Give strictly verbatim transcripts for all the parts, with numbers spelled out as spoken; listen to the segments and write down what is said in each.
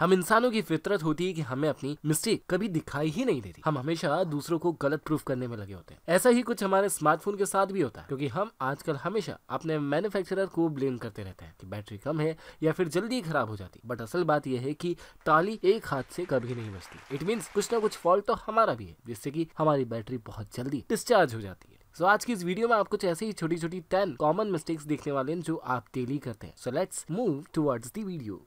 हम इंसानों की फितरत होती है कि हमें अपनी मिस्टेक कभी दिखाई ही नहीं देती, हम हमेशा दूसरों को गलत प्रूफ करने में लगे होते हैं। ऐसा ही कुछ हमारे स्मार्टफोन के साथ भी होता है, क्योंकि हम आजकल हमेशा अपने मैन्युफैक्चरर को ब्लेम करते रहते हैं कि बैटरी कम है या फिर जल्दी खराब हो जाती। बट असल बात यह है कि ताली एक हाथ से कभी नहीं बजती। इट मीन्स कुछ ना कुछ फॉल्ट तो हमारा भी है, जिससे कि हमारी बैटरी बहुत जल्दी डिस्चार्ज हो जाती है। सो so, आज की इस वीडियो में आपको कुछ ऐसे ही छोटी छोटी टेन कॉमन मिस्टेक्स देखने वाले हैं जो आप डेली करते हैं। So let's move towards the video.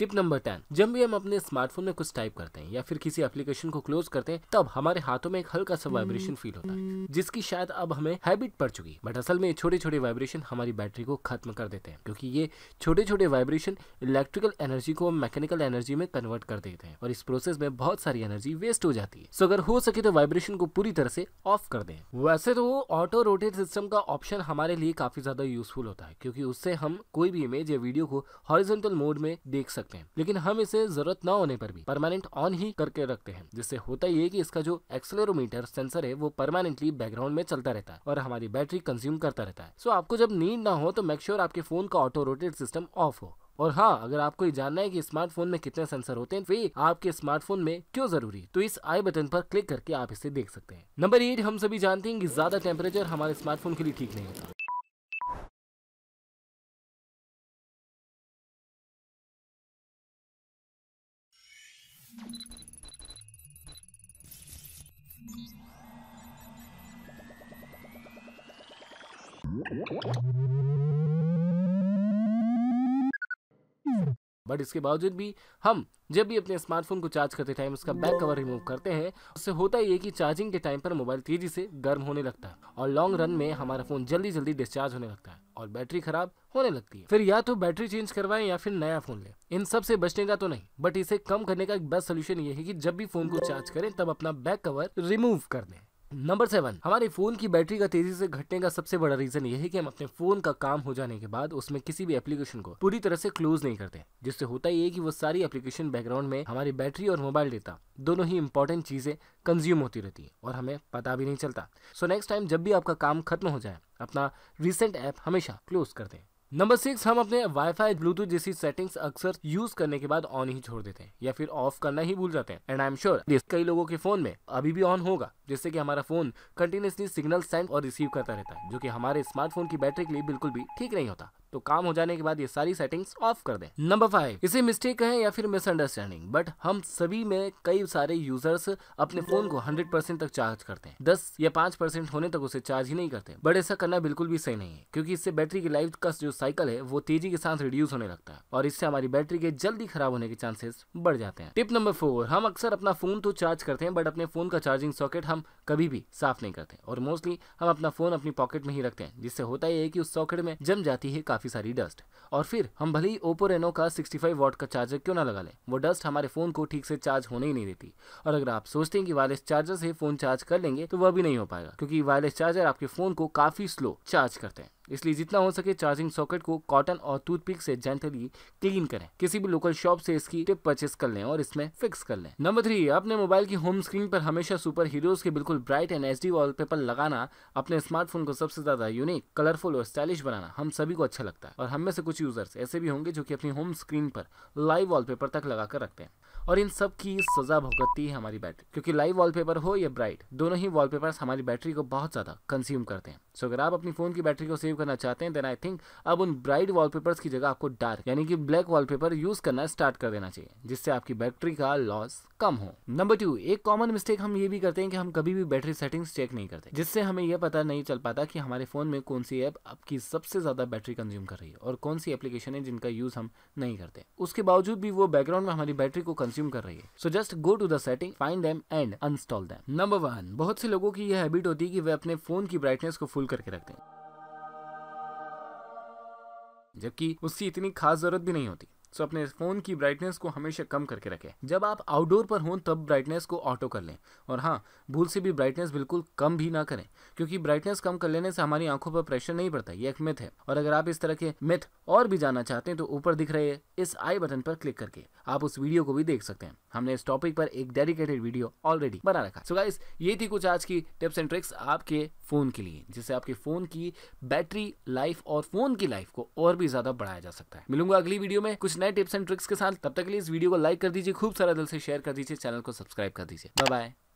Tip number ten, जब भी हम अपने स्मार्टफोन में कुछ टाइप करते हैं या फिर किसी एप्लीकेशन को क्लोज करते हैं, तब हमारे हाथों में एक हल्का सा वाइब्रेशन फील होता है, जिसकी शायद अब हमें हैबिट पड़ चुकी है। बट असल में छोटे छोटे वाइब्रेशन हमारी बैटरी को खत्म कर देते हैं, क्योंकि ये छोटे छोटे वाइब्रेशन इलेक्ट्रिकल एनर्जी को मैकेनिकल एनर्जी में कन्वर्ट कर देते हैं और इस प्रोसेस में बहुत सारी एनर्जी वेस्ट हो जाती है। सो अगर हो सके तो वाइब्रेशन को पूरी तरह से ऑफ कर दें। वैसे तो ऑटो रोटेट सिस्टम का ऑप्शन हमारे लिए काफी ज्यादा यूजफुल होता है, क्योंकि उससे हम कोई भी इमेज या वीडियो को हॉरिजॉन्टल मोड में देख सकते हैं। लेकिन हम इसे जरूरत ना होने पर भी परमानेंट ऑन ही करके रखते हैं, जिससे होता ये कि इसका जो एक्सेलेरोमीटर सेंसर है वो परमानेंटली बैकग्राउंड में चलता रहता है और हमारी बैटरी कंज्यूम करता रहता है। सो आपको जब नींद ना हो तो मेक श्योर आपके फोन का ऑटो रोटेट सिस्टम ऑफ हो। और हाँ, अगर आपको ये जानना है कि स्मार्टफोन में कितने सेंसर होते हैं, वे आपके स्मार्टफोन में क्यों जरूरी, तो इस आई बटन पर क्लिक करके आप इसे देख सकते हैं। नंबर एट, हम सभी जानते हैं कि ज्यादा टेम्परेचर हमारे स्मार्टफोन के लिए ठीक नहीं होता। बट इसके बावजूद भी हम जब भी अपने स्मार्टफोन को चार्ज करते टाइम उसका बैक कवर रिमूव करते हैं, उससे होता है कि चार्जिंग के टाइम पर मोबाइल तेजी से गर्म होने लगता है और लॉन्ग रन में हमारा फोन जल्दी जल्दी डिस्चार्ज होने लगता है और बैटरी खराब होने लगती है। फिर या तो बैटरी चेंज करवाएं या फिर नया फोन लें। इन सब से बचने का तो नहीं, बट इसे कम करने का एक बेस्ट सोल्यूशन ये है कि जब भी फोन को चार्ज करें तब अपना बैक कवर रिमूव कर दें। नंबर सेवन, हमारे फोन की बैटरी का तेजी से घटने का सबसे बड़ा रीजन यह है कि हम अपने फोन का काम हो जाने के बाद उसमें किसी भी एप्लीकेशन को पूरी तरह से क्लोज नहीं करते, जिससे होता ये है कि वो सारी एप्लीकेशन बैकग्राउंड में हमारी बैटरी और मोबाइल डेटा दोनों ही इंपॉर्टेंट चीजें कंज्यूम होती रहती है और हमें पता भी नहीं चलता। सो नेक्स्ट टाइम जब भी आपका काम खत्म हो जाए, अपना रिसेंट ऐप हमेशा क्लोज कर दें। नंबर सिक्स, हम अपने वाईफाई ब्लूटूथ जैसी सेटिंग्स अक्सर यूज करने के बाद ऑन ही छोड़ देते हैं या फिर ऑफ करना ही भूल जाते हैं। एंड आई एम श्योर कई लोगों के फोन में अभी भी ऑन होगा, जिससे कि हमारा फोन कंटिन्यूसली सिग्नल सेंड और रिसीव करता रहता है, जो कि हमारे स्मार्टफोन की बैटरी के लिए बिल्कुल भी ठीक नहीं होता। तो काम हो जाने के बाद ये सारी सेटिंग्स ऑफ कर दें। नंबर फाइव, इसे मिस्टेक कहें या फिर मिसअंडरस्टैंडिंग, बट हम सभी में कई सारे यूजर्स अपने फोन को हंड्रेड परसेंट तक चार्ज करते हैं, दस या पांच परसेंट होने तक उसे चार्ज ही नहीं करते। बट ऐसा करना बिल्कुल भी सही नहीं है, क्योंकि इससे बैटरी की लाइफ का जो साइकिल है वो तेजी के साथ रिड्यूस होने लगता है और इससे हमारी बैटरी के जल्दी खराब होने के चांसेस बढ़ जाते हैं। टिप नंबर फोर, हम अक्सर अपना फोन तो चार्ज करते हैं बट अपने फोन का चार्जिंग सॉकेट हम कभी भी साफ नहीं करते और मोस्टली हम अपना फोन अपनी पॉकेट में ही रखते हैं, जिससे होता है कि उस सॉकेट में जम जाती है काफी सारी डस्ट। और फिर हम भले ही ओप्पो रेनो का पैंसठ वॉट का चार्जर क्यों ना लगा लें, वो डस्ट हमारे फोन को ठीक से चार्ज होने ही नहीं देती। और अगर आप सोचते हैं कि वायरलेस चार्जर से फोन चार्ज कर लेंगे तो वह भी नहीं हो पाएगा, क्योंकि वायरलेस चार्जर आपके फोन को काफी स्लो चार्ज करते हैं। इसलिए जितना हो सके चार्जिंग सॉकेट को कॉटन और टूथपिक से जेंटली क्लीन करें। किसी भी लोकल शॉप से इसकी टिप परचेस कर लें और इसमें फिक्स कर लें। नंबर थ्री, अपने मोबाइल की होम स्क्रीन पर हमेशा सुपर हीरोज के बिल्कुल ब्राइट एंड एचडी वॉलपेपर लगाना अपने स्मार्टफोन को सबसे ज्यादा यूनिक, कलरफुल और स्टाइलिश बनाना हम सभी को अच्छा लगता है। और हम में से कुछ यूजर्स ऐसे भी होंगे जो कि अपनी होम स्क्रीन पर लाइव वॉलपेपर तक लगाकर रखते हैं और इन सब की सजा भुगतती है हमारी बैटरी, क्योंकि लाइव वॉलपेपर हो या ब्राइट, दोनों ही वॉलपेपर्स हमारी बैटरी को बहुत ज्यादा कंज्यूम करते हैं। सो अगर आप अपनी फोन की बैटरी को सेव करना चाहते हैं देन आई थिंक अब उन ब्राइट वॉलपेपर्स की जगह आपको डार्क यानी कि ब्लैक वॉलपेपर यूज करना स्टार्ट कर देना चाहिए, जिससे आपकी बैटरी का लॉस कम हो। नंबर टू, एक कॉमन मिस्टेक हम ये भी करते हैं कि हम कभी भी बैटरी सेटिंग्स चेक नहीं करते, जिससे हमें यह पता नहीं चल पाता कि हमारे फोन में कौन सी ऐप आपकी सबसे ज्यादा बैटरी कंज्यूम कर रही है और कौन सी एप्लीकेशन है जिनका यूज हम नहीं करते, उसके बावजूद भी वो बैकग्राउंड में हमारी बैटरी को कंज्यूम कर रही है। So just go to the setting, find them and uninstall them. Number one, बहुत से लोगों की यह हैबिट होती है कि वे अपने फोन की ब्राइटनेस को फुल करके रखते हैं, जबकि उसकी इतनी खास जरूरत भी नहीं होती। सो अपने फोन की ब्राइटनेस को हमेशा कम करके रखें। जब आप आउटडोर पर हों तब ब्राइटनेस को ऑटो कर लें और हाँ, भूल से भी ब्राइटनेस बिल्कुल कम भी ना करें, क्योंकि ब्राइटनेस कम कर लेने से हमारी आंखों पर प्रेशर नहीं पड़ता। ये एक मिथ है और अगर आप इस तरह के मिथ और भी जानना चाहते हैं तो ऊपर दिख रहे इस आई बटन पर क्लिक करके आप उस वीडियो को भी देख सकते हैं। हमने इस टॉपिक पर एक डेडिकेटेड वीडियो ऑलरेडी बना रखा। सो गाइस, ये थी कुछ आज की टिप्स एंड ट्रिक्स आपके फोन के लिए, जिससे आपके फोन की बैटरी लाइफ और फोन की लाइफ को और भी ज्यादा बढ़ाया जा सकता है। मिलूंगा अगली वीडियो में कुछ नए टिप्स एंड ट्रिक्स के साथ। तब तक के लिए इस वीडियो को लाइक कर दीजिए, खूब सारा दिल से शेयर कर दीजिए, चैनल को सब्सक्राइब कर दीजिए। Bye bye.